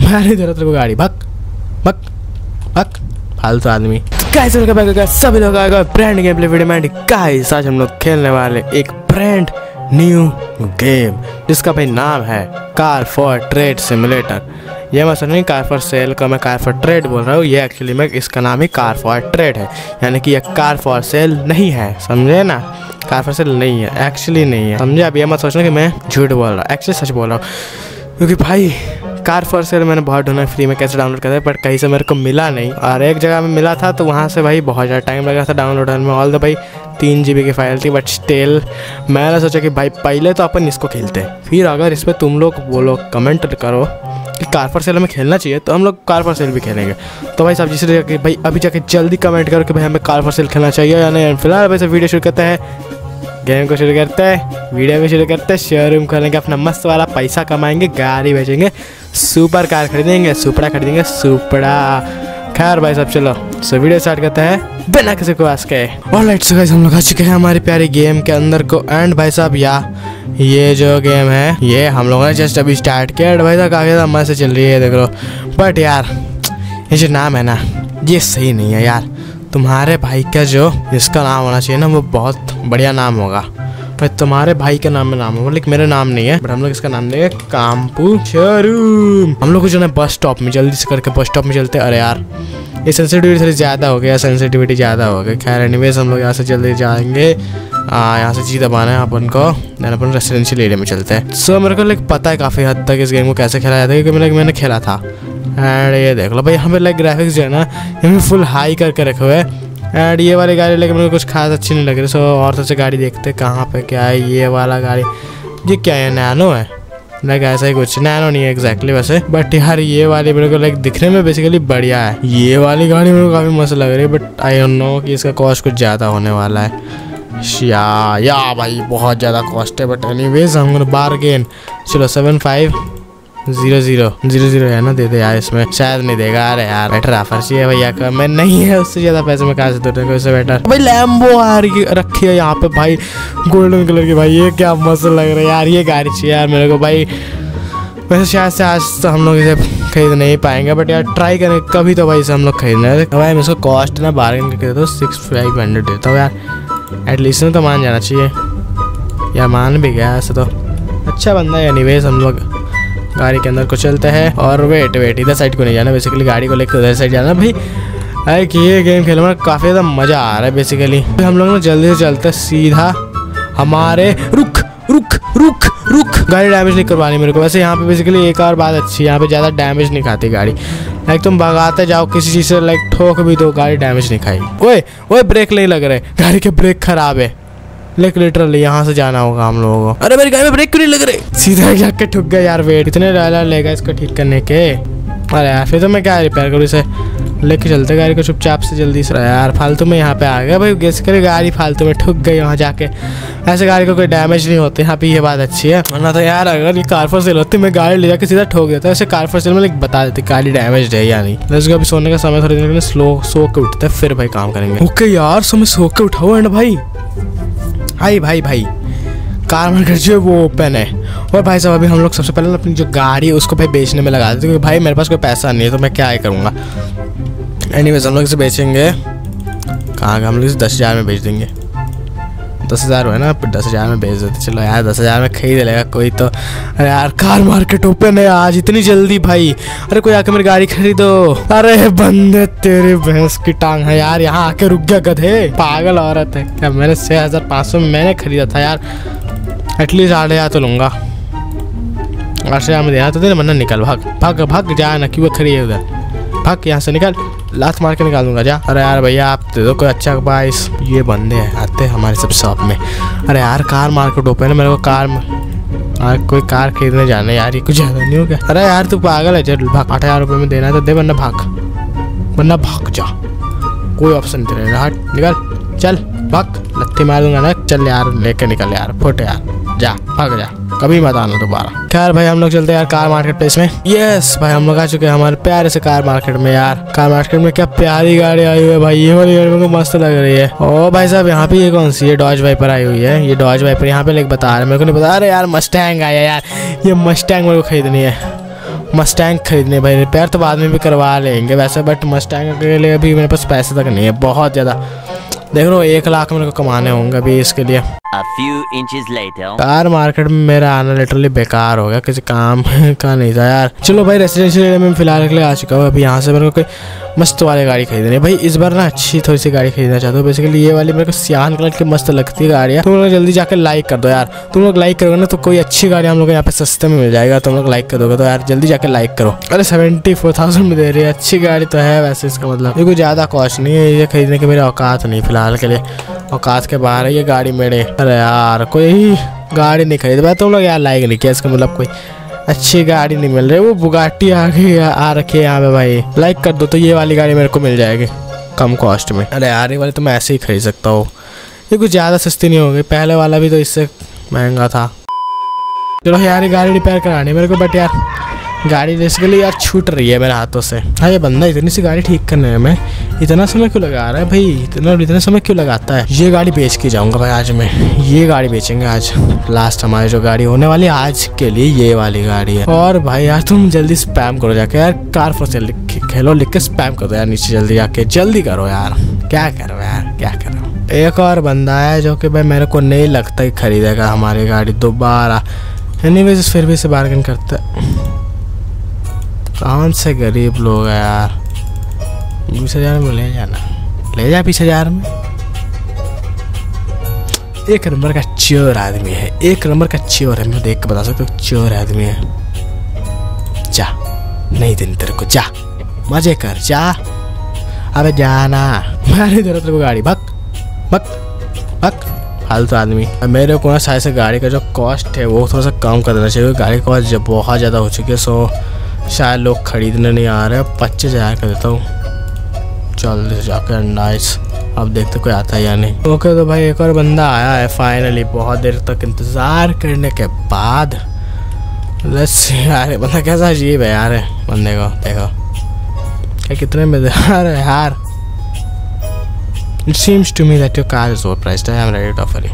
मारे जरा तेरे को गाड़ी, भक भक भक फालतू आदमी। गाइस सभी लोग आएगा ब्रांड गेम प्ले वीडियो में। गाइस आज हम लोग खेलने वाले एक ब्रांड न्यू गेम जिसका भाई नाम है कार फॉर ट्रेड सिमुलेटर। ये मैं सुन रही कार फॉर सेल का, मैं कार फॉर ट्रेड बोल रहा हूँ। ये एक्चुअली मैं इसका नाम ही कार फॉर ट्रेड है, यानी कि ये कार फॉर सेल नहीं है, समझे ना। कार फॉर सेल नहीं है, एक्चुअली नहीं है, समझे। अब ये मत सोचना कि मैं झूठ बोल रहा हूँ, एक्चुअली सच बोल रहा हूँ। क्योंकि भाई कार फॉर सेल मैंने बहुत ढूंढा फ्री में कैसे डाउनलोड करते, बट कहीं से मेरे को मिला नहीं। और एक जगह में मिला था तो वहाँ से भाई बहुत ज़्यादा टाइम लगा था डाउनलोड होने में। ऑल द भाई 3 GB की फाइल थी, बट स्टिल मैंने सोचा कि भाई पहले तो अपन इसको खेलते हैं, फिर अगर इस पर तुम लोग बोलो कमेंट करो कि कार फॉर सेल हमें खेलना चाहिए तो हम लोग कार फॉर सेल भी खेलेंगे। तो भाई सब जिससे कि भाई अभी जाके जल्दी कमेंट करो कि भाई हमें कार फॉर सेल खेलना चाहिए या नहीं। फिलहाल वैसे वीडियो शुरू करते हैं, गेम को शुरू करते हैं, वीडियो को शुरू करते हैं। शोरूम खोलेंगे, अपना मस्त वाला पैसा कमाएंगे, गाड़ी बेचेंगे, सुपर कार खरीदेंगे, सुपड़ा खरीदेंगे, सुपड़ा। खैर भाई साहब चलो सो वीडियो स्टार्ट करते हैं बिना किसी को आस के। ऑलराइट सो गाइस हम लोग आ चुके हैं हमारे प्यारे गेम के अंदर को। एंड भाई साहब या ये जो गेम है ये हम लोगों ने जस्ट अभी स्टार्ट किया। एंड भाई साहब काफ़ी ज़्यादा मस्त चल रही है, देख लो। बट यार ये जो नाम है ना ये सही नहीं है यार। तुम्हारे भाई का जो इसका नाम होना चाहिए ना वो बहुत बढ़िया नाम होगा। भाई तुम्हारे भाई के नाम में नाम होगा, लेकिन मेरा नाम नहीं है। बट हम लोग इसका नाम देंगे कामपू शोरूम। हम लोग को जो है बस स्टॉप में, जल्दी से करके बस स्टॉप में चलते हैं। अरे यार ये सेंसिटिविटी थोड़ी ज़्यादा हो गया, सेंसिटिविटी ज़्यादा हो गई। खैर एनीवेज हम लोग यहाँ से जल्दी जाएंगे, यहाँ से जी दबाना है अपन को। दैन अपन रेसिडेंशियल एरिया में चलते हैं। सो मेरे को लाइक पता है काफ़ी हद तक इस गेम को कैसे खेला जाता है, क्योंकि मैंने खेला था। एंड ये देख लो भाई हमें लाइक ग्राफिक्स जो है ना हमें फुल हाई करके रखे हुए। एंड ये वाली गाड़ी लेकिन मेरे को कुछ खास अच्छी नहीं लग रही। सो और सबसे गाड़ी देखते कहाँ पे क्या है। ये वाला गाड़ी ये क्या है, नैनो है लाइक, ऐसा ही कुछ। नैनो नहीं है एग्जैक्टली वैसे, बट यार ये वाली मेरे को लाइक दिखने में बेसिकली बढ़िया है। ये वाली गाड़ी मेरे को काफ़ी मस्त लग रही है, बट आई डोंट नो कि इसका कॉस्ट कुछ ज़्यादा होने वाला है। या भाई बहुत ज़्यादा कॉस्ट है, बट एनीवेज हम बारगेन। चलो 7500 है ना, दे दे यार। इसमें शायद नहीं देगा। अरे यार बेटर ऑफर चाहिए भैया का, मैं नहीं है उससे ज़्यादा पैसे में कहा देते हैं। उससे बेटर भाई लैम्बो आ रही रखी है यहाँ पे भाई, गोल्डन कलर की। भाई ये क्या मस्त लग रहा है यार, ये गाड़ी चाहिए यार मेरे को भाई। वैसे शायद से आज तो हम लोग इसे खरीद नहीं पाएंगे, बट यार ट्राई करें कभी तो भाई इसे हम लोग खरीदना है। भाई मैं इसको कॉस्ट ना बारगेन करके देता हूँ, 6500 देता हूँ यार। एटलीस्ट में तो मान जाना चाहिए, या मान भी गया ऐसे तो अच्छा बंदा है। एनीवेज हम लोग गाड़ी के अंदर को चलते हैं। और वेट इधर साइड को नहीं जाना, बेसिकली गाड़ी को लेकर उधर साइड जाना। भाई अरे कि ये गेम खेलने में काफ़ी ज़्यादा मज़ा आ रहा है बेसिकली। तो हम लोग ना जल्दी से चलते सीधा हमारे रुक रुक रुक रुक। गाड़ी डैमेज नहीं करवानी मेरे को। वैसे यहाँ पे बेसिकली एक और बात अच्छी है, यहाँ पे ज़्यादा डैमेज नहीं खाती गाड़ी। लाइक तुम भगाते जाओ किसी चीज़ से, लाइक ठोक भी दो गाड़ी डैमेज नहीं खाएगी। ओए ओए ब्रेक नहीं लग रहे, गाड़ी के ब्रेक खराब है। लेकिन लिटरली यहाँ से जाना होगा हम लोगों को। अरे मेरी गाड़ी में ब्रेक क्यों नहीं लग रहे, सीधा जाके ठुक गया यार। वेट इतने डाला लेगा इसको ठीक करने के। अरे यार फिर तो मैं क्या रिपेयर करूँ, इसे लेके चलते गाड़ी को चुपचाप से जल्दी से। यार फालतू में यहाँ पे आ गया भाई, गेस करे गाड़ी फालतू में ठुक गई वहाँ जाके। ऐसे गाड़ी को कोई डैमेज नहीं होते यहाँ पे, ये बात अच्छी है। वरना तो यार अगर ये कार फॉर सेल होती मैं गाड़ी ले जाकर सीधा ठोक देता। वैसे कार फॉर सेल में लेकिन बता देते गाड़ी डैमेज है या नहीं। वैसे अभी सोने का समय थोड़ी देर में स्लो सो के उठता है, फिर भाई काम करेंगे। ओके यार सो मैं सो के उठाओ। एंड भाई हाई भाई भाई कार मार्केट जो है वो ओपन है। और भाई साहब अभी हम लोग सबसे पहले अपनी जो गाड़ी है उसको भाई बेचने में लगा देते, क्योंकि भाई मेरे पास कोई पैसा नहीं है तो मैं क्या ही करूँगा। एनीवेज हम लोग इसे बेचेंगे कहाँ का, हम लोग इसे 10,000 में बेच देंगे। 10,000 है ना, 10,000 में बेच देते। चलो यार 10,000 में खरीद लेगा कोई तो। अरे यार कार मार्केट ओपन है आज, इतनी जल्दी भाई। अरे कोई आके मेरी गाड़ी खरीदो। अरे बंदे तेरे भैंस की टांग है यार, यहाँ आके रुक गया गधे, पागल औरत है क्या। मैंने 6,500 में मैंने खरीदा था यार, एटलीस्ट 8,000 तो लूँगा। 8,000 में देना तो दे, मरना निकल, भाग भाग भाग जा ना, क्यों खरीदे उधर, भाग यहाँ से निकल, लात मार के निकाल दूंगा जा। अरे यार भैया आप दे दो कोई अच्छा प्राइस। ये बंदे आते हैं हमारे सब शॉप में। अरे यार कार मार्केट ओपन है, मेरे को कार कोई कार खरीदने जाना यार, ये कुछ ज़्यादा नहीं हो गया। अरे यार तू पागल है, चल भाग। 8,000 रुपये में देना तो दे, वरना भाग, वरना भाग जा, कोई ऑप्शन नहीं दे रहा। हट निकल, चल भाग, लत्ती मार दूंगा ना, चल यार लेके निकल यार, फोटे यार, जा भाग जा, कभी मत आना दोबारा। खैर भाई हम लोग चलते हैं यार कार मार्केट प्लेस में। यस भाई हम लोग आ चुके हैं हमारे प्यारे से कार मार्केट में। यार कार मार्केट में क्या प्यारी गाड़ी आई हुई है भाई, ये वाली गाड़ी मेरे को मस्त लग रही है। ओ भाई साहब यहाँ पे ये कौन सी है, डॉज वाइपर आई हुई है। ये डॉज वाइपर यहाँ पे लेके बता रहे मेरे को नहीं पता। अरे यार मस्टैंग आया यार, ये मस्टैंग मेरे को खरीदनी है। मस्टैंग खरीदने भाई, रिपेयर तो बाद में भी करवा लेंगे वैसे, बट मस्टैंग के लिए अभी मेरे पास पैसे तक नहीं है बहुत ज़्यादा। देख लो 1 लाख मेरे को कमाने होंगे अभी इसके लिए। कार मार्केट में मेरा आना लिटरली बेकार हो गया, किसी काम का नहीं था यार। चलो भाई रेसिडेंशियल एरिया में फिलहाल के लिए आ चुका हूँ। अभी यहाँ से मेरे को कोई मस्त वाली गाड़ी खरीदनी है भाई, इस बार ना अच्छी थोड़ी सी गाड़ी खरीदना चाहता हूँ। बेसिकली ये वाली मेरे को सियान कलर की मस्त लगती है गाड़ी। तुम लोग जल्दी जाकर लाइक कर दो यार, तुम लोग लाइक करोगे ना तो कोई अच्छी गाड़ी हम लोग यहाँ पे सस्ते में मिल जाएगा। तुम लोग लाइक कर दोगे तो यार जल्दी जाकर लाइक करो। अरे 74,000 में दे रही है, अच्छी गाड़ी तो है वैसे, इसका मतलब ये कोई ज़्यादा कॉस्ट नहीं है। ये खरीदने की मेरी औकात नहीं फिलहाल के लिए, औकात के बाहर है ये गाड़ी मेरे। अरे यार कोई गाड़ी नहीं खरीद पाया तुम लोग यार, लाइक नहीं किया, इसका मतलब कोई अच्छी गाड़ी नहीं मिल रही। वो बुगाटी आ रखी है यहाँ पे भाई, लाइक कर दो तो ये वाली गाड़ी मेरे को मिल जाएगी कम कॉस्ट में। अरे यार ये वाली तो मैं ऐसे ही खरीद सकता हूँ, ये कुछ ज़्यादा सस्ती नहीं होगी, पहले वाला भी तो इससे महंगा था। चलो यार ये गाड़ी रिपेयर करानी मेरे को, बट यार गाड़ी बेसिकली यार छूट रही है मेरे हाथों से। हाँ ये बंदा इतनी सी गाड़ी ठीक करने में इतना समय क्यों लगा रहा है भाई, इतना समय क्यों लगाता है। ये गाड़ी बेच के जाऊंगा भाई आज, मैं ये गाड़ी बेचेंगे आज। लास्ट हमारी जो गाड़ी होने वाली आज के लिए ये वाली गाड़ी है। और भाई यार तुम जल्दी स्पैम करो जाके यार, कार फॉर सेल खेलो लिख के स्पैम कर दो यार नीचे, जल्दी जाके जल्दी करो यार, क्या करो यार क्या करो। एक और बंदा है जो कि भाई मेरे को नहीं लगता कि खरीदेगा हमारी गाड़ी दोबारा। एनीवेज फिर भी इसे बार्गेन करते, कौन से गरीब लोग है यार। 20,000 में ले जाना, ले जा 20,000 में। एक नंबर का चोर आदमी है, एक नंबर का चोर है, मैं देख के बता सकता हूँ चोर आदमी है। जा नहीं दिन तेरे को, जा मजे कर जा, अबे जाना मारे तेरे को गाड़ी, भक भक भक फालतू आदमी। मेरे को ना शायद से गाड़ी का जो कॉस्ट है वो थोड़ा सा कम कर देना चाहिए, गाड़ी का कॉस्ट बहुत ज़्यादा हो चुकी है। सो शायद लोग खरीदने नहीं आ रहे, 25,000 कर देता हूँ जल्दी जाकर। नाइस, अब देखते कोई आता है या नहीं। ओके तो भाई एक और बंदा आया है फाइनली, बहुत देर तक इंतज़ार करने के बाद। यार बंदा कैसा अजीब है यार, बंदे को देखो क्या कितने मजेदार है यार। It seems to me that your car is over priced, I am ready to offer you.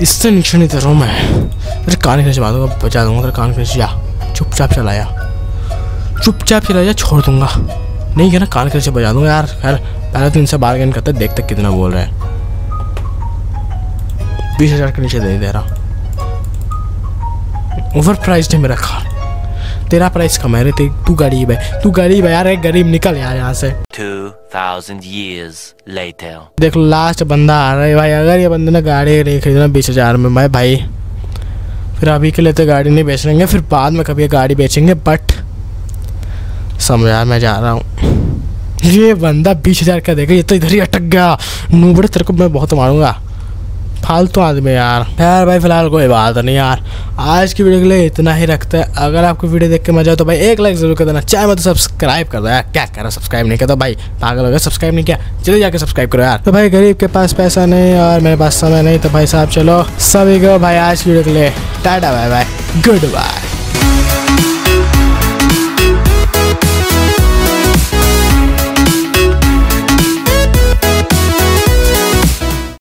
इससे नीचे नहीं तरो मैं, अरे कान खींच बचा दूंगा तेरे कान खींच, जा चुपचाप चलाया, चुपचाप चला जा, छोड़ दूंगा नहीं क्या ना, कान खींच बजा दूंगा यार। खैर पहले तो इनसे बार्गेन करते, देखते कितना बोल रहा है। 20,000 के नीचे दे रहा, ओवर प्राइस्ड है मेरा कार, तेरा प्राइस कम है रे, तू गरीब है, तू गरीब है यार, एक गरीब निकल यार यहाँ से। 2000 years later देख लो लास्ट बंदा आ रहा है भाई। अगर ये बंदे ने गाड़ी नहीं खरीदना 20,000 में भाई भाई, फिर अभी के लिए तो गाड़ी नहीं बेच लेंगे, फिर बाद में कभी गाड़ी बेचेंगे। बट समझा मैं जा रहा हूँ, ये बंदा 20,000 का देगा, ये तो इधर ही अटक गया, नूबड़े तेरे को मैं बहुत मारूंगा, फालतू आदमी यार। यार भाई फिलहाल कोई बात नहीं यार, आज की वीडियो के लिए इतना ही रखते हैं। अगर आपको वीडियो देख के मजा हो तो भाई 1 लाइक जरूर कर देना, चाहे मैं तो सब्सक्राइब कर दो यार, क्या करो सब्सक्राइब नहीं किया तो भाई पागल हो गया, सब्सक्राइब नहीं किया चलो जाकर सब्सक्राइब करो यार। तो भाई गरीब के पास पैसा नहीं और मेरे पास समय नहीं, तो भाई साहब चलो सभी को भाई आज की वीडियो के लिए टाटा बाय बाय गुड बाय।